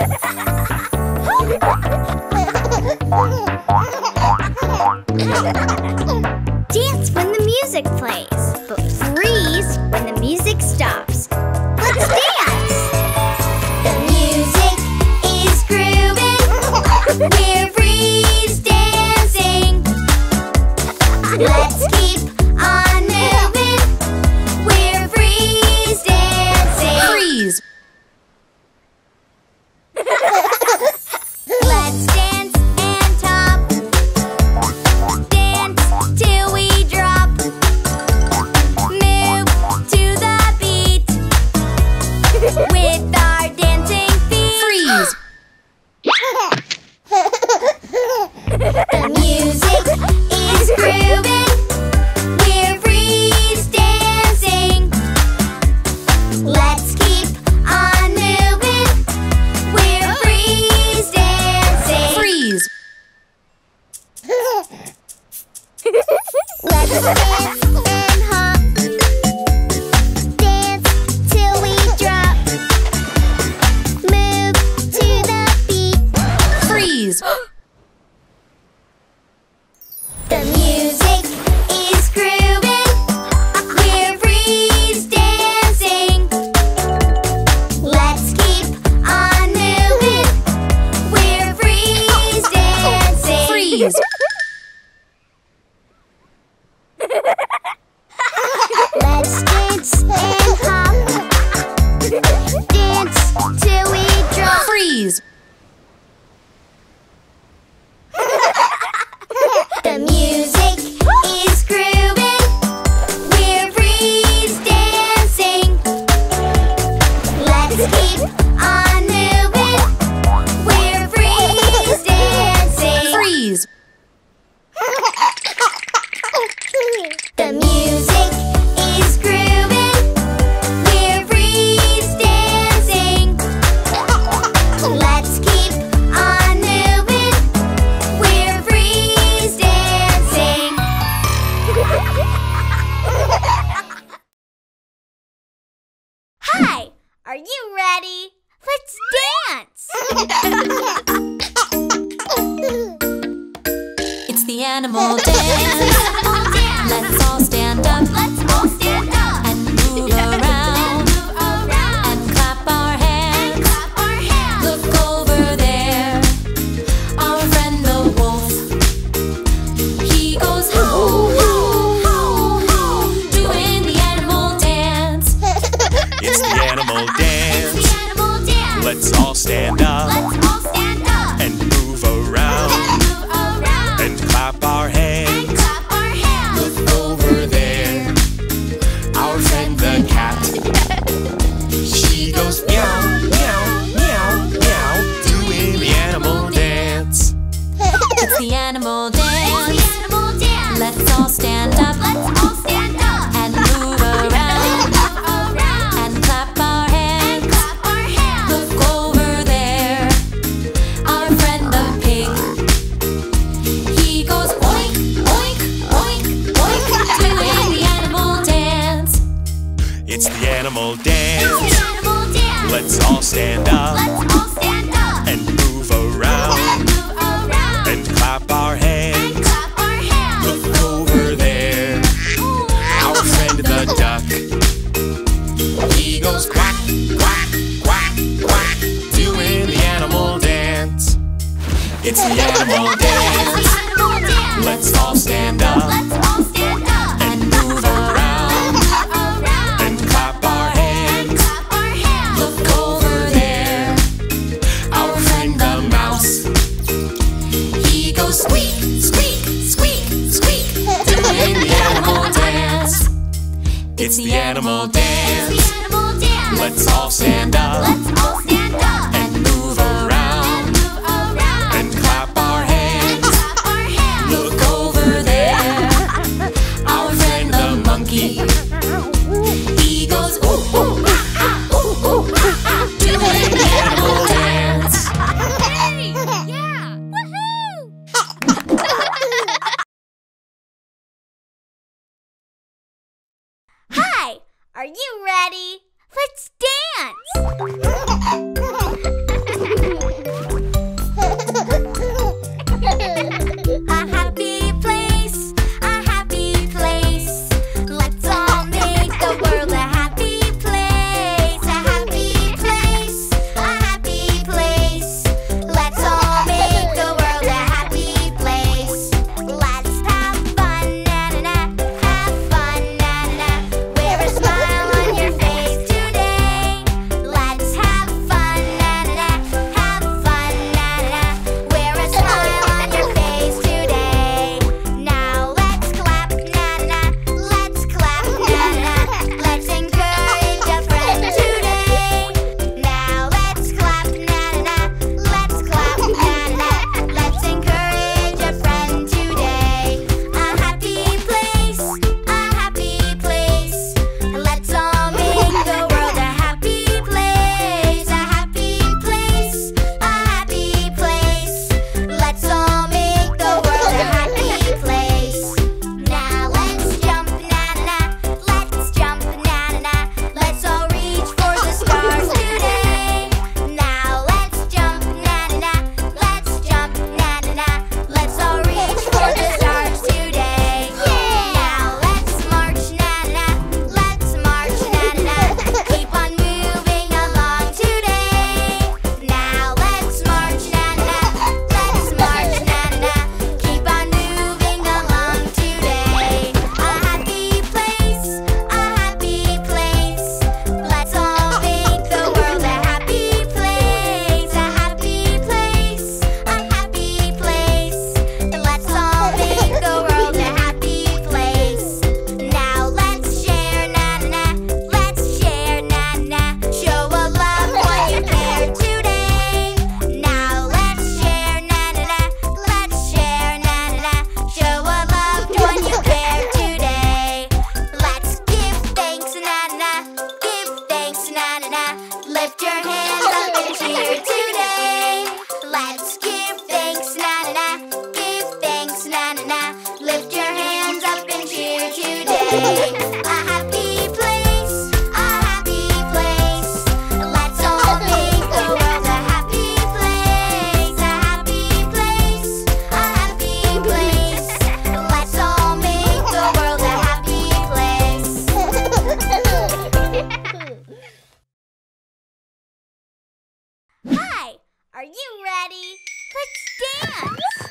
Dance when the music plays, but freeze when the music stops. Let's dance! The music is grooving. We're freeze dancing. Let's keep on moving. We're freeze dancing. Freeze! Let's dance and top, dance till we drop, move to the beat with our dancing feet. Freeze! The music is grooving, we're freeze dancing. Let's keep on moving, we're freeze dancing. Freeze! Let's dance and hop, dance till we drop, move to the beat. Freeze! The music is grooving, we're freeze dancing. Let's keep on moving, we're freeze dancing. Freeze! Let's dance and hop, dance till we drop. Freeze! The music is grooving, we're freeze dancing. Let's keep on moving, we're freeze dancing. Freeze! The music is grooving, we're freeze dancing. Let's keep on moving, we're freeze dancing. Hi, are you ready? Let's dance! It's the animal dance. Let's all stand up. Let's all stand up and move around and clap our hands. And clap our hands. Look over there, our friend the wolf. He goes ho ho ho ho, doing the animal dance. It's the animal dance. It's the animal dance. Let's all stand up. Let's all stand up and move around and, clap our hands. She goes meow, meow, meow, meow, doing the animal dance. It's the animal dance. It's the animal dance. Let's all stand up. Let's all stand up and move around and clap our hands. And clap our hands. Look over there, our friend the pig. He goes oink, oink, oink, oink, doing the animal dance. It's the animal dance. It's the animal dance. Let's all stand up. Let's all stand up and move around and, clap our hands. And clap our hands. Look over there, our friend the duck. He goes quack, quack, quack, quack, doing the animal dance. It's the animal dance. It's the animal dance. Let's all stand up. Let's all stand up and move around. Squeak, squeak, squeak, squeak, doing the animal dance. It's the animal dance. It's the animal dance. Let's all stand up. Let's all stand up and move around and clap our hands. Look over there, our friend the monkey. He goes ooh ooh ah ah ooh ooh ah ah, doing the animal dance. Hey, yeah. Are you ready? Let's dance! Are you ready? Let's dance!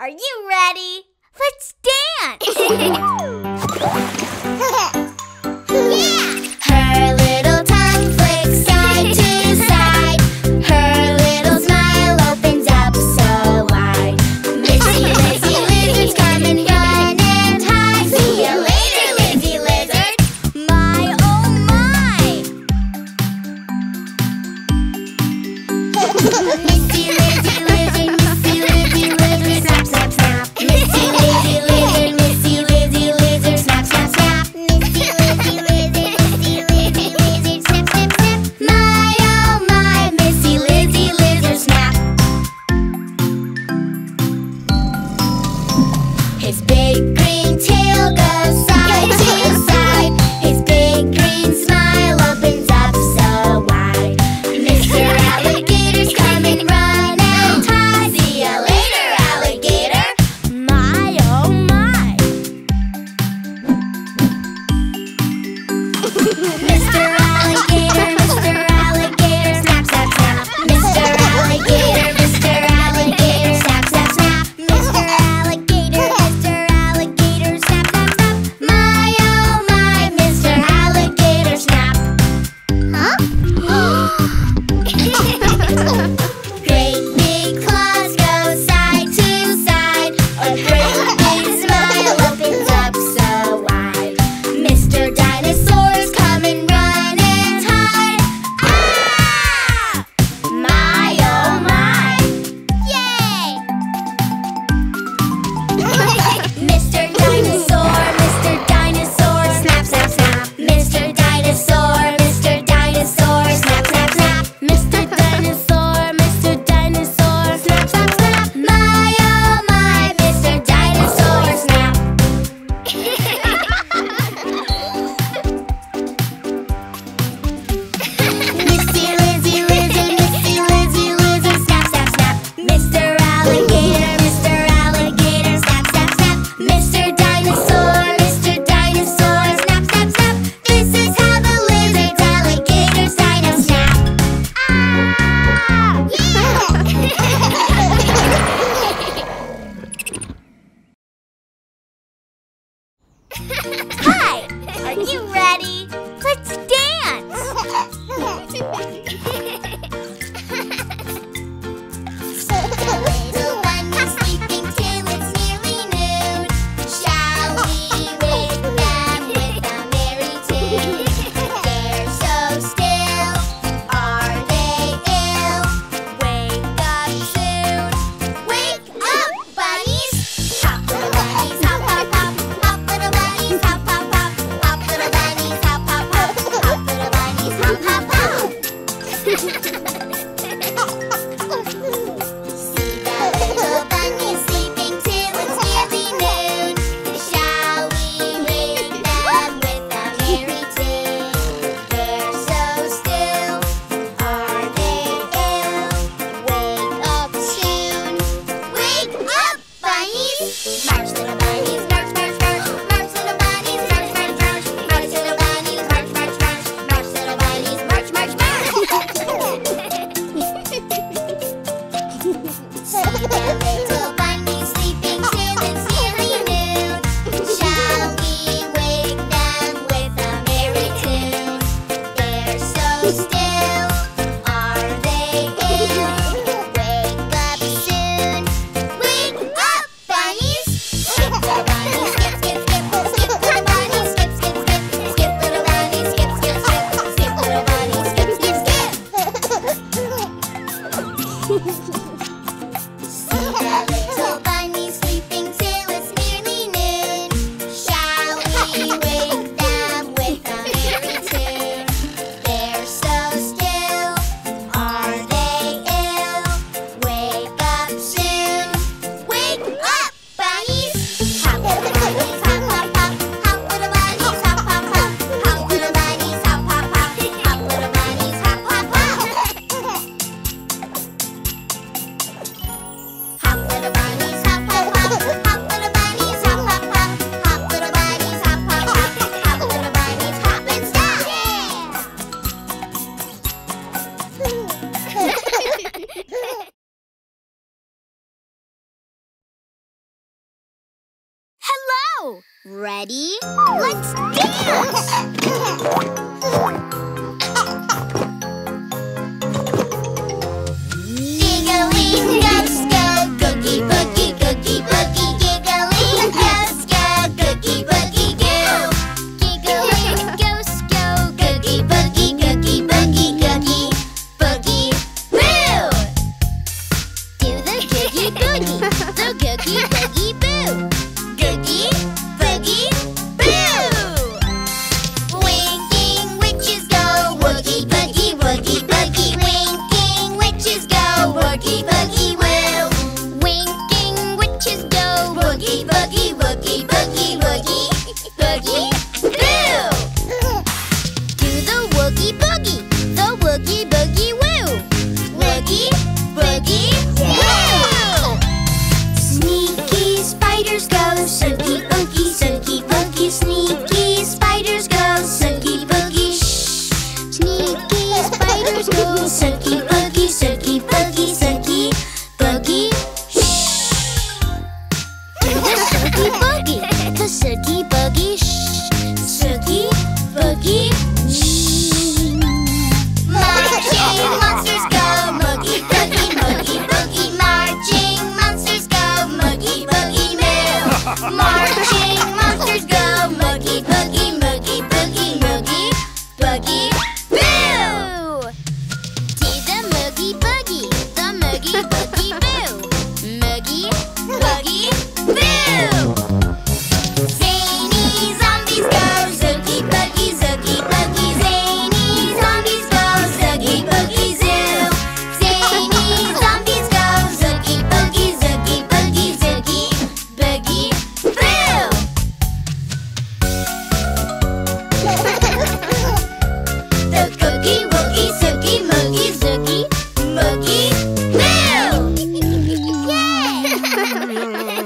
Are you ready? Let's dance! Hi! Are you ready? Let's dance! Ready? Let's dance! Muggy, Boo! Yay!